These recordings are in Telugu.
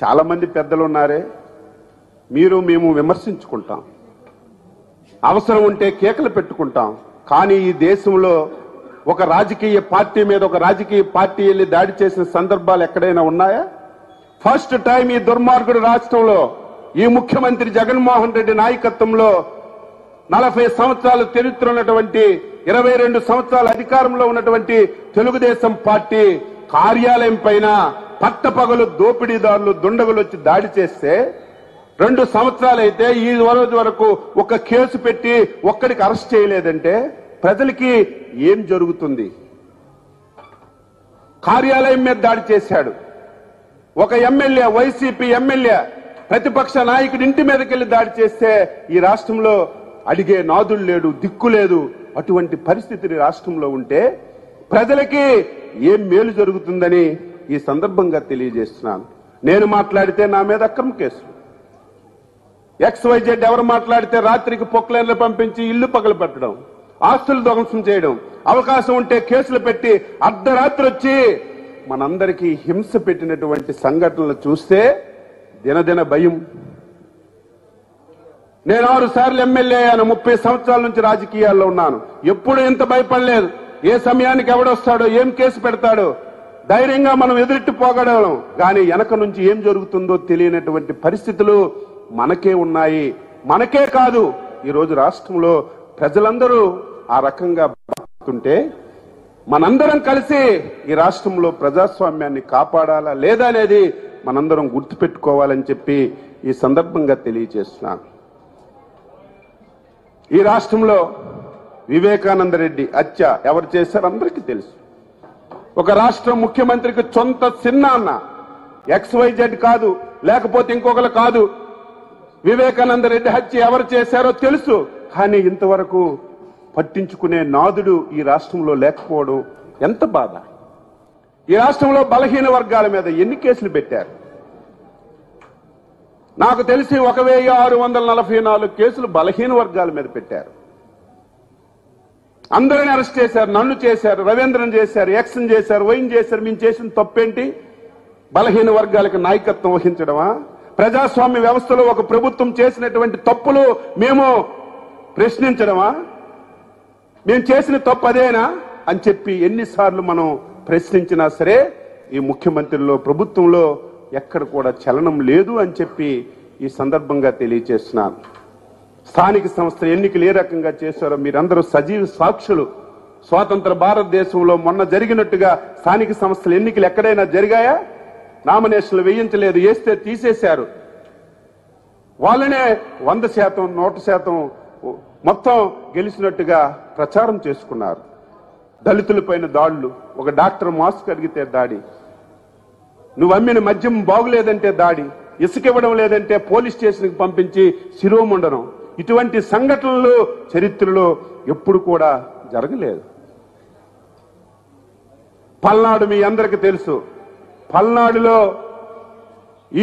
చాలా మంది పెద్దలు ఉన్నారు మీరు మేము విమర్శించుకుంటాం అవసరం ఉంటే కేకలు పెట్టుకుంటాం కానీ ఈ దేశంలో ఒక రాజకీయ పార్టీ మీద ఒక రాజకీయ పార్టీ ఎల్లి దాడి చేసిన సందర్భాలు ఎక్కడైనా ఉన్నాయా ఫస్ట్ టైం ఈ దుర్మార్గుడు రాష్ట్రంలో ఈ ముఖ్యమంత్రి జగన్మోహన్ రెడ్డి నాయకత్వంలో 40 సంవత్సరాల చరిత్ర ఉన్నటువంటి 22 సంవత్సరాల అధికారంలో ఉన్నటువంటి తెలుగుదేశం పార్టీ కార్యాలయం పైన పట్టపగలు దోపిడీదారులు దుండగులు వచ్చి దాడి చేస్తే 2 సంవత్సరాలైతే ఈ రోజు వరకు ఒక కేసు పెట్టి ఒక్కడికి అరెస్ట్ చేయలేదంటే ప్రజలకి ఏం జరుగుతుంది కార్యాలయం మీద దాడి చేశాడు ఒక ఎమ్మెల్యే వైసీపీ ఎమ్మెల్యే ప్రతిపక్ష నాయకుడి ఇంటి మీదకి వెళ్లి దాడి చేస్తే ఈ రాష్ట్రంలో అడిగే నాదులు లేడు దిక్కు లేదు అటువంటి పరిస్థితి రాష్ట్రంలో ఉంటే ప్రజలకి ఏం మేలు జరుగుతుందని ఈ సందర్భంగా తెలియజేస్తున్నాను నేను మాట్లాడితే నా మీద అక్రమ కేసు XYZ ఎవరు మాట్లాడితే రాత్రికి పొక్లైన్లు పంపించి ఇల్లు పగలబెట్టడం ఆస్తులు ధ్వంసం చేయడం అవకాశం ఉంటే కేసులు పెట్టి అర్ధరాత్రి వచ్చి మనందరికీ హింస పెట్టినటువంటి సంఘటనలు చూస్తే దినదిన భయం నేను 6 సార్లు ఎమ్మెల్యే అయ్యాను 30 సంవత్సరాల నుంచి రాజకీయాల్లో ఉన్నాను ఎప్పుడు ఎంత భయపడలేదు ఏ సమయానికి ఎవడొస్తాడో ఏం కేసు పెడతాడో ధైర్యంగా మనం ఎదురిట్టి పోగడగలం కానీ వెనక నుంచి ఏం జరుగుతుందో తెలియనటువంటి పరిస్థితులు మనకే ఉన్నాయి మనకే కాదు ఈ రోజు రాష్ట్రంలో ప్రజలందరూ ఆ రకంగా బతుకుతుంటే మనందరం కలిసి ఈ రాష్ట్రంలో ప్రజాస్వామ్యాన్ని కాపాడాలా లేదా అనేది మనందరం గుర్తుపెట్టుకోవాలని చెప్పి ఈ సందర్భంగా తెలియజేస్తున్నాను ఈ రాష్ట్రంలో వివేకానంద రెడ్డి హత్య ఎవరు చేశారు అందరికీ తెలుసు ఒక రాష్ట్ర ముఖ్యమంత్రికి సొంత చిన్నాన్న XYZ కాదు లేకపోతే ఇంకొకరు కాదు వివేకానంద రెడ్డి హత్య ఎవరు చేశారో తెలుసు కానీ ఇంతవరకు పట్టించుకునే నాదుడు ఈ రాష్ట్రంలో లేకపోవడం ఎంత బాధ ఈ రాష్ట్రంలో బలహీన వర్గాల మీద ఎన్ని కేసులు పెట్టారు నాకు తెలిసి 1644 కేసులు బలహీన వర్గాల మీద పెట్టారు అందరిని అరెస్ట్ చేశారు నన్ను చేశారు రవీంద్రన్ చేశారు ఎక్సన్ చేశారు వైన్ చేశారు మేము చేసిన తప్పేంటి బలహీన వర్గాలకు నాయకత్వం వహించడమా ప్రజాస్వామ్య వ్యవస్థలో ఒక ప్రభుత్వం చేసినటువంటి తప్పులు మేము ప్రశ్నించడమా మేము చేసిన తప్పు అదేనా అని చెప్పి ఎన్నిసార్లు మనం ప్రశ్నించినా సరే ఈ ముఖ్యమంత్రిలో ప్రభుత్వంలో ఎక్కడ కూడా చలనం లేదు అని చెప్పి ఈ సందర్భంగా తెలియజేస్తున్నాను స్థానిక సంస్థల ఎన్నికలు ఏ రకంగా చేశారో మీరందరూ సజీవ సాక్షులు స్వాతంత్ర భారతదేశంలో మొన్న జరిగినట్టుగా స్థానిక సంస్థల ఎన్నికలు ఎక్కడైనా జరిగాయా నామినేషన్లు వేయించలేదు వేస్తే తీసేశారు వాళ్ళనే 100% 100% మొత్తం గెలిచినట్టుగా ప్రచారం చేసుకున్నారు దళితులపైన దాడులు ఒక డాక్టర్ మాస్క్ అడిగితే దాడి నువ్వు అమ్మిన మద్యం బాగులేదంటే దాడి ఇసుక ఇవ్వడం లేదంటే పోలీస్ స్టేషన్కి పంపించి శిరోముండనం ఇటువంటి సంఘటనలు చరిత్రలో ఎప్పుడు కూడా జరగలేదు పల్నాడు మీ అందరికీ తెలుసు పల్నాడులో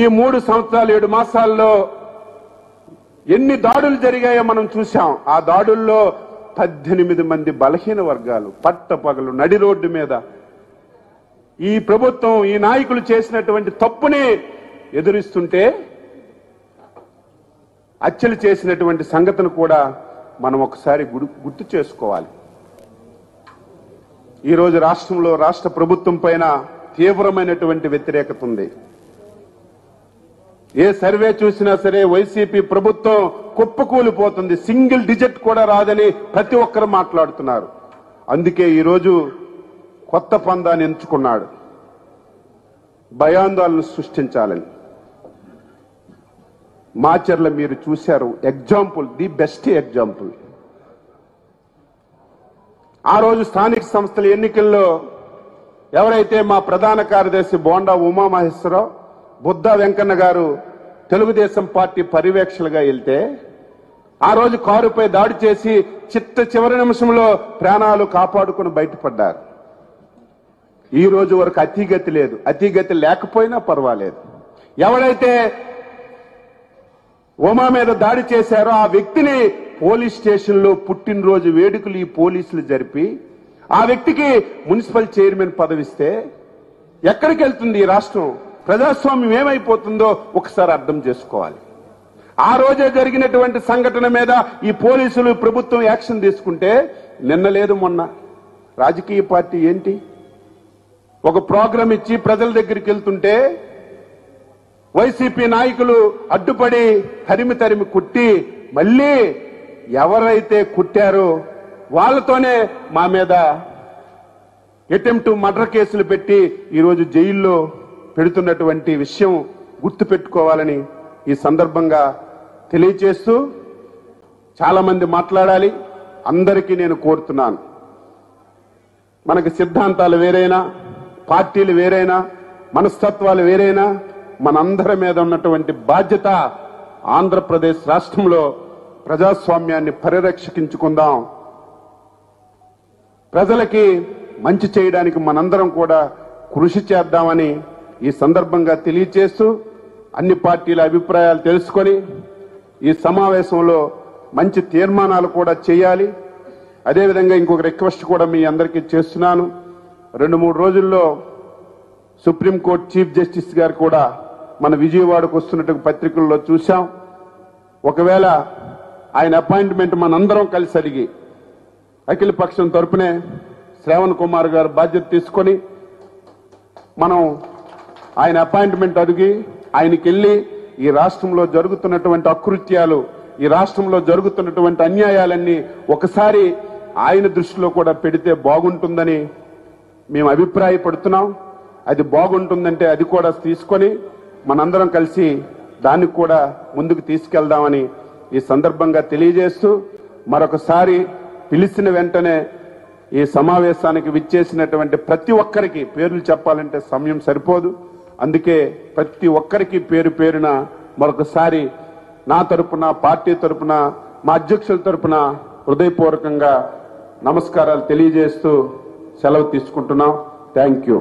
ఈ 3 సంవత్సరాలు 7 మాసాల్లో ఎన్ని దాడులు జరిగాయో మనం చూసాం ఆ దాడుల్లో 18 మంది బలహీన వర్గాలు పట్టపగలు నడి రోడ్డు మీద ఈ ప్రభుత్వం ఈ నాయకులు చేసినటువంటి తప్పుని ఎదురిస్తుంటే హత్యలు చేసినటువంటి సంగతిని కూడా మనం ఒకసారి గుర్తు చేసుకోవాలి ఈరోజు రాష్ట్రంలో రాష్ట్ర ప్రభుత్వం పైన తీవ్రమైనటువంటి వ్యతిరేకత ఉంది ఏ సర్వే చూసినా సరే వైసీపీ ప్రభుత్వం కుప్పకూలిపోతుంది సింగిల్ డిజిట్ కూడా రాదని ప్రతి ఒక్కరు మాట్లాడుతున్నారు అందుకే ఈరోజు కొత్త పందాన్ని ఎంచుకున్నాడు భయాందోళన సృష్టించాలని మాచర్ల మీరు చూశారు ఎగ్జాంపుల్ ది బెస్ట్ ఎగ్జాంపుల్ ఆ రోజు స్థానిక సంస్థల ఎన్నికల్లో ఎవరైతే మా ప్రధాన కార్యదర్శి బోండా ఉమామహేశ్వరరావు బుద్ధ వెంకన్న గారు తెలుగుదేశం పార్టీ పర్యవేక్షకులుగా వెళ్తే ఆ రోజు కారుపై దాడి చేసి చివరి నిమిషంలో ప్రాణాలు కాపాడుకుని బయటపడ్డారు ఈ రోజు వరకు అతిగతి లేదు అతిగతి లేకపోయినా పర్వాలేదు ఎవరైతే ఉమా మీద దాడి చేశారో ఆ వ్యక్తిని పోలీస్ స్టేషన్లో పుట్టినరోజు వేడుకలు ఈ పోలీసులు జరిపి ఆ వ్యక్తికి మున్సిపల్ చైర్మన్ పదవిస్తే ఎక్కడికి వెళ్తుంది ఈ రాష్ట్రం ప్రజాస్వామ్యం ఏమైపోతుందో ఒకసారి అర్థం చేసుకోవాలి। ఆ రోజే జరిగినటువంటి సంఘటన మీద ఈ పోలీసులు ప్రభుత్వం యాక్షన్ తీసుకుంటే నిన్న లేదు మొన్న రాజకీయ పార్టీ ఏంటి ఒక ప్రోగ్రామ్ ఇచ్చి ప్రజల దగ్గరికి వెళ్తుంటే వైసీపీ నాయకులు అడ్డుపడి హరిమి తరిమి కుట్టి మళ్ళీ ఎవరైతే కుట్టారో వాళ్ళతోనే మా మీద అటెంప్ట్ మర్డర్ కేసులు పెట్టి ఈ రోజు జైల్లో పెడుతున్నటువంటి విషయం గుర్తుపెట్టుకోవాలని ఈ సందర్భంగా తెలియజేస్తూ చాలా మంది మాట్లాడాలి అందరికీ నేను కోరుతున్నాను। మనకు సిద్ధాంతాలు వేరేనా పార్టీలు వేరేనా మనస్తత్వాలు వేరేనా మనందరి మీద ఉన్నటువంటి బాధ్యత ఆంధ్రప్రదేశ్ రాష్ట్రంలో ప్రజాస్వామ్యాన్ని పరిరక్షించుకుందాం ప్రజలకి మంచి చేయడానికి మనందరం కూడా కృషి చేద్దామని ఈ సందర్భంగా తెలియజేస్తూ అన్ని పార్టీల అభిప్రాయాలు తెలుసుకొని ఈ సమావేశంలో మంచి తీర్మానాలు కూడా చేయాలి। అదేవిధంగా ఇంకొక రిక్వెస్ట్ కూడా మీ అందరికీ చేస్తున్నాను। 2-3 రోజుల్లో సుప్రీంకోర్టు చీఫ్ జస్టిస్ గారు కూడా మన విజయవాడకు వస్తున్నట్టు పత్రికల్లో చూశాం। ఒకవేళ ఆయన అపాయింట్మెంట్ మనందరం కలిసి అడిగి అఖిల పక్షం తరపునే శ్రావణ్ కుమార్ గారు బాధ్యత తీసుకొని మనం ఆయన అపాయింట్మెంట్ అడిగి ఆయనకి వెళ్ళి ఈ రాష్ట్రంలో జరుగుతున్నటువంటి అకృత్యాలు ఈ రాష్ట్రంలో జరుగుతున్నటువంటి అన్యాయాలన్నీ ఒకసారి ఆయన దృష్టిలో కూడా పెడితే బాగుంటుందని మేము అభిప్రాయపడుతున్నాం। అది బాగుంటుందంటే అది కూడా తీసుకొని మనందరం కలిసి దాన్ని కూడా ముందుకు తీసుకెళ్దామని ఈ సందర్భంగా తెలియజేస్తూ మరొకసారి పిలిచిన వెంటనే ఈ సమావేశానికి విచ్చేసినటువంటి ప్రతి ఒక్కరికి పేర్లు చెప్పాలంటే సమయం సరిపోదు। అందుకే ప్రతి ఒక్కరికి పేరు పేరున మరొకసారి నా తరపున పార్టీ తరపున మా అధ్యక్షుల తరపున హృదయపూర్వకంగా నమస్కారాలు తెలియజేస్తూ సెలవు తీసుకుంటున్నాం। Thank you.